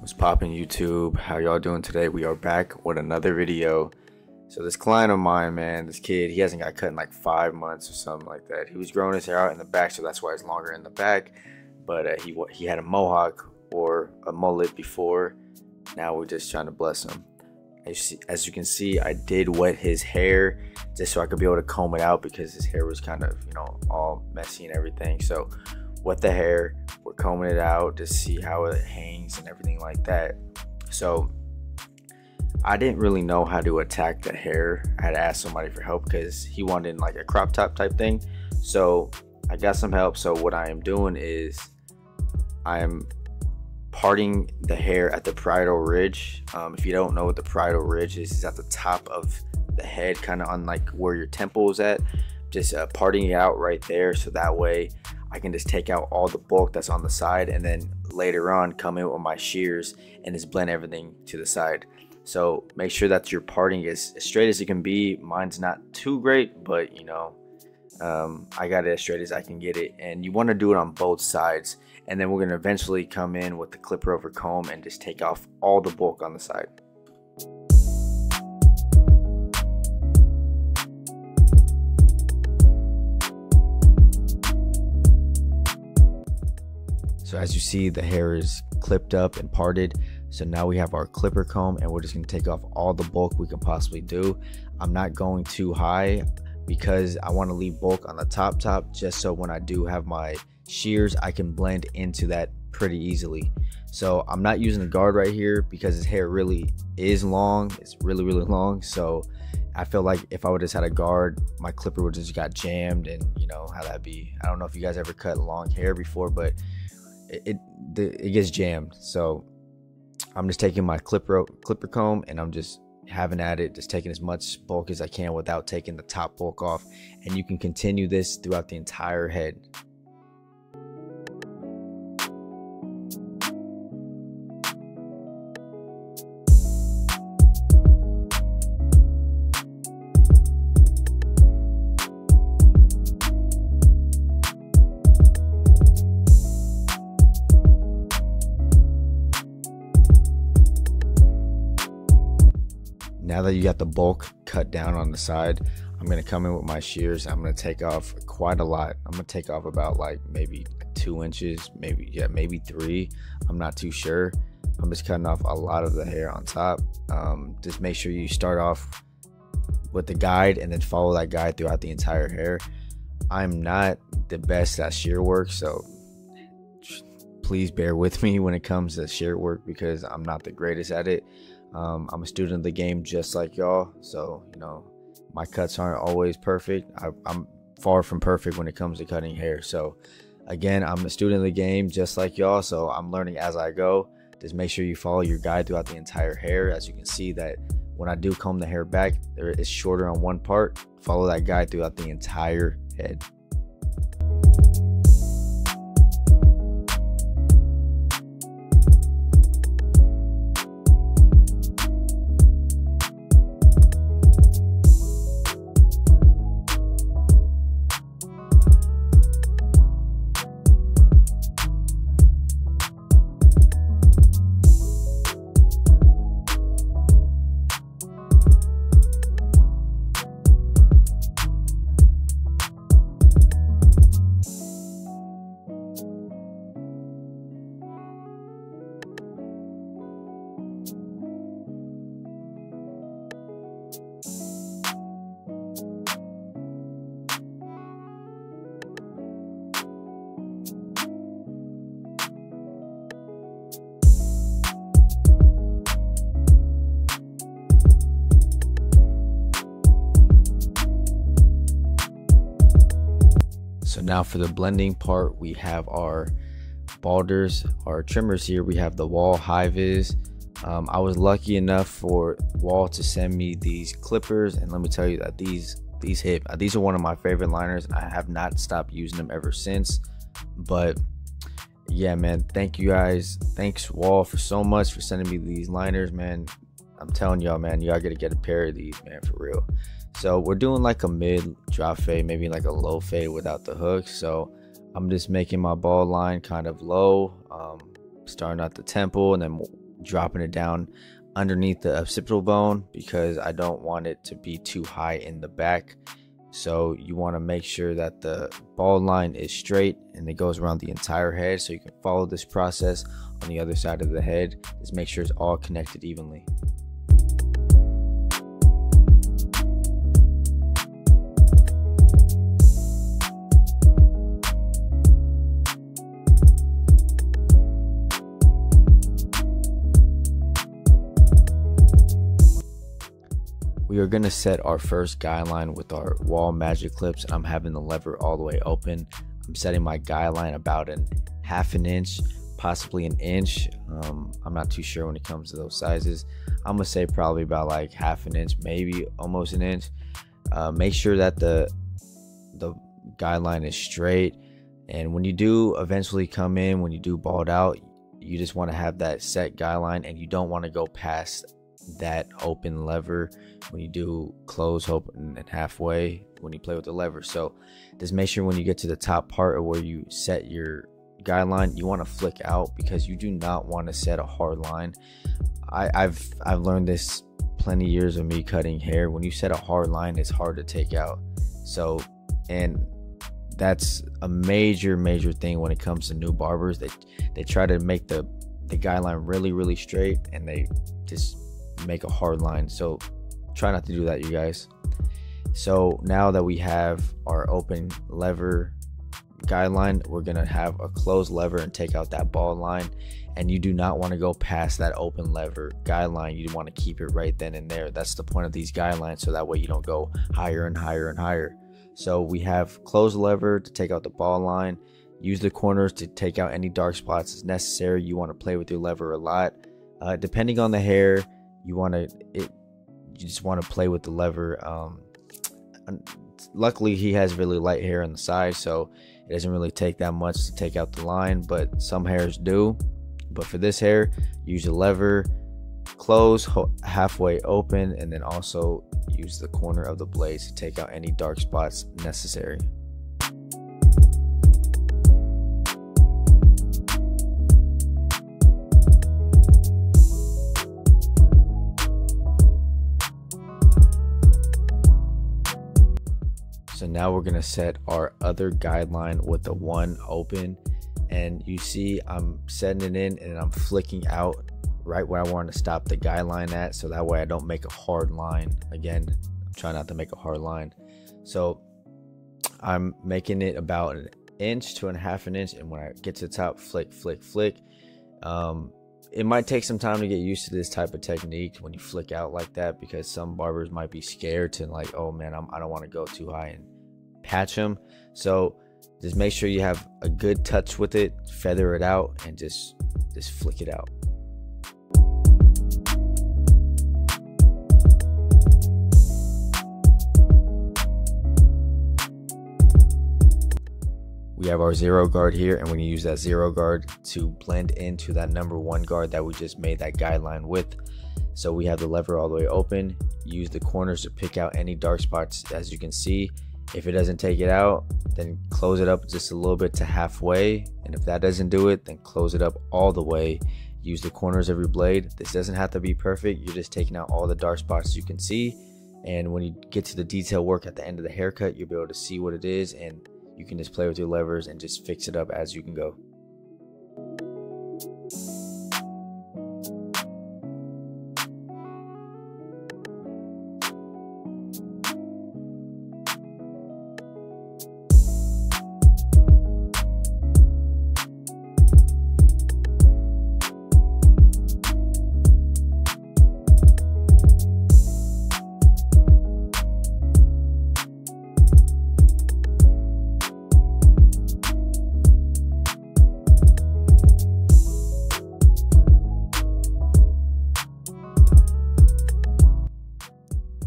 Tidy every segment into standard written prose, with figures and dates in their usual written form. What's poppin', YouTube? How y'all doing today? We are back with another video. So this client of mine, man, this kid, he hasn't got cut in like 5 months or something like that. He was growing his hair out in the back, so that's why it's longer in the back. But he had a mohawk or a mullet before. Now we're just trying to bless him. As you can see, I did wet his hair just so I could be able to comb it out because his hair was kind of, you know, all messy and everything. So wet the hair, we're combing it out to see how it hangs and everything like that. So I didn't really know how to attack the hair. I had to ask somebody for help because he wanted like a crop top type thing. So I got some help. So what I am doing is I am parting the hair at the parietal ridge. If you don't know what the parietal ridge is, it's at the top of the head, kind of on like where your temple is at. Just parting it out right there, so that way I can just take out all the bulk that's on the side, and then later on come in with my shears and just blend everything to the side. So make sure that your parting is as straight as it can be. Mine's not too great, but you know, I got it as straight as I can get it. And you want to do it on both sides, and then we're going to eventually come in with the clipper over comb and just take off all the bulk on the side. So as you see, the hair is clipped up and parted. So now we have our clipper comb, and we're just gonna take off all the bulk we can possibly do. I'm not going too high because I wanna leave bulk on the top, just so when I do have my shears, I can blend into that pretty easily. So I'm not using a guard right here because his hair really is long. It's really long. So I feel like if I would just had a guard, my clipper would just got jammed, and you know how that'd be. I don't know if you guys ever cut long hair before, but it gets jammed. So I'm just taking my clipper comb, and I'm just having at it, just taking as much bulk as I can without taking the top bulk off. And you can continue this throughout the entire head. Now that you got the bulk cut down on the side, I'm going to come in with my shears. I'm going to take off quite a lot. I'm going to take off about like maybe 2 inches, maybe 3. I'm not too sure. I'm just cutting off a lot of the hair on top. Just make sure you start off with the guide and then follow that guide throughout the entire hair. I'm not the best at shear work, so please bear with me when it comes to shear work because I'm not the greatest at it. I'm a student of the game just like y'all, so you know my cuts aren't always perfect. I'm far from perfect when it comes to cutting hair. So again, I'm a student of the game just like y'all, so I'm learning as I go. Just make sure you follow your guide throughout the entire hair. As you can see that when I do comb the hair back, there is shorter on one part. Follow that guide throughout the entire head. So now for the blending part, we have our balders, our trimmers here. We have the Wahl High-Vis. I was lucky enough for Wahl to send me these clippers, and let me tell you that these hit. These are one of my favorite liners, and I have not stopped using them ever since. But yeah, man, thank you guys. Thanks Wahl for so much for sending me these liners, man. I'm telling y'all, man, y'all gotta get a pair of these, man, for real. So we're doing like a mid drop fade, maybe like a low fade without the hook. So I'm just making my ball line kind of low, starting at the temple and then dropping it down underneath the occipital bone because I don't want it to be too high in the back. So you want to make sure that the ball line is straight and it goes around the entire head, so you can follow this process on the other side of the head. Just make sure it's all connected evenly. We are going to set our first guideline with our Wahl magic clips. I'm having the lever all the way open. I'm setting my guideline about half an inch, possibly an inch. I'm not too sure when it comes to those sizes. I'm gonna say probably about like half an inch, maybe almost an inch. Make sure that the guideline is straight, and when you do eventually come in, when you do bald out, you just want to have that set guideline, and you don't want to go past that open lever when you do close open and halfway when you play with the lever. So just make sure when you get to the top part of where you set your guideline, you want to flick out, because you do not want to set a hard line. I've learned this plenty of years of me cutting hair. When you set a hard line, it's hard to take out. So, and that's a major thing when it comes to new barbers. They try to make the guideline really straight, and they just make a hard line. So try not to do that, you guys. So now that we have our open lever guideline, we're gonna have a closed lever and take out that ball line, and you do not want to go past that open lever guideline. You want to keep it right then and there. That's the point of these guidelines, so that way you don't go higher and higher and higher. So we have closed lever to take out the ball line, use the corners to take out any dark spots as necessary. You want to play with your lever a lot, depending on the hair. You just want to play with the lever. Luckily, he has really light hair on the side, so it doesn't really take that much to take out the line, but some hairs do. But for this hair, use the lever, close, halfway open, and then also use the corner of the blade to take out any dark spots necessary. So now we're gonna set our other guideline with the one open, and you see I'm setting it in and I'm flicking out right where I want to stop the guideline at, so that way I don't make a hard line. Again, I'm trying not to make a hard line. So I'm making it about an inch to half an inch, and when I get to the top, flick. It might take some time to get used to this type of technique when you flick out like that, because some barbers might be scared to like, oh man, I don't want to go too high and patch them. So just make sure you have a good touch with it, feather it out, and just flick it out. We have our zero guard here, and we're going to use that zero guard to blend into that number one guard that we just made that guideline with. So we have the lever all the way open, use the corners to pick out any dark spots as you can see. If it doesn't take it out, then close it up just a little bit to halfway, and if that doesn't do it, then close it up all the way. Use the corners of your blade. This doesn't have to be perfect, you're just taking out all the dark spots you can see, and when you get to the detail work at the end of the haircut, you'll be able to see what it is, and you can just play with your levers and just fix it up as you can go.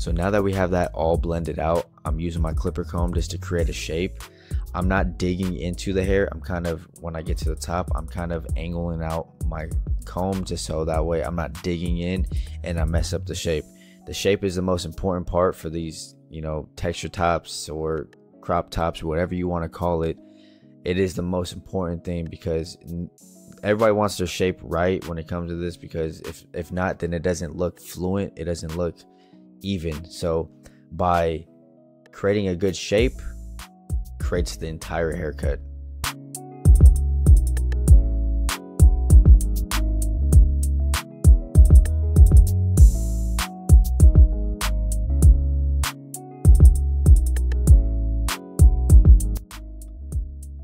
So now that we have that all blended out, I'm using my clipper comb just to create a shape. I'm not digging into the hair. I'm kind of, when I get to the top, I'm kind of angling out my comb just so that way I'm not digging in and I mess up the shape. The shape is the most important part for these, you know, texture tops or crop tops, whatever you want to call it. It is the most important thing, because everybody wants their shape right when it comes to this, because if not, then it doesn't look fluent, it doesn't look even. So by creating a good shape creates the entire haircut.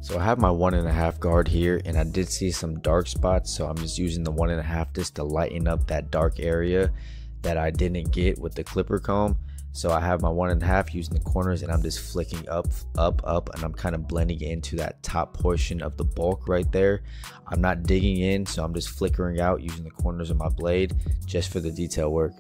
So I have my 1.5 guard here, and I did see some dark spots, so I'm just using the 1.5 just to lighten up that dark area that I didn't get with the clipper comb. So I have my 1.5 using the corners, and I'm just flicking up, and I'm kind of blending into that top portion of the bulk right there. I'm not digging in, so I'm just flickering out using the corners of my blade just for the detail work.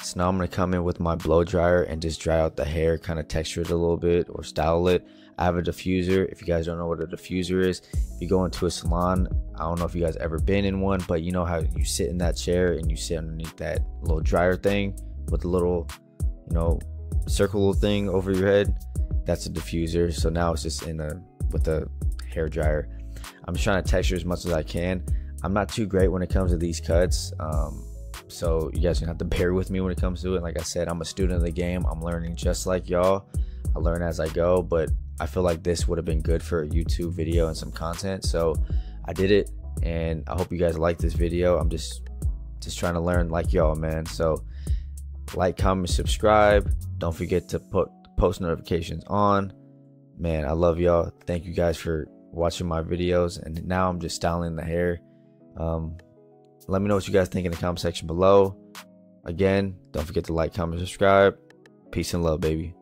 So now I'm going to come in with my blow dryer and just dry out the hair, kind of texture it a little bit or style it. I have a diffuser. If you guys don't know what a diffuser is, if you go into a salon, I don't know if you guys ever been in one, but you know how you sit in that chair and you sit underneath that little dryer thing with a little, you know, circle thing over your head. That's a diffuser. So now it's just with a hair dryer. I'm just trying to texture as much as I can. I'm not too great when it comes to these cuts. So you guys are gonna have to bear with me when it comes to it. Like I said, I'm a student of the game. I'm learning just like y'all. I learn as I go, but I feel like this would have been good for a YouTube video and some content. So I did it, and I hope you guys like this video. I'm just trying to learn like y'all, man. So like, comment, subscribe. Don't forget to put post notifications on. Man, I love y'all. Thank you guys for watching my videos. And now I'm just styling the hair. Let me know what you guys think in the comment section below. Again, don't forget to like, comment, subscribe. Peace and love, baby.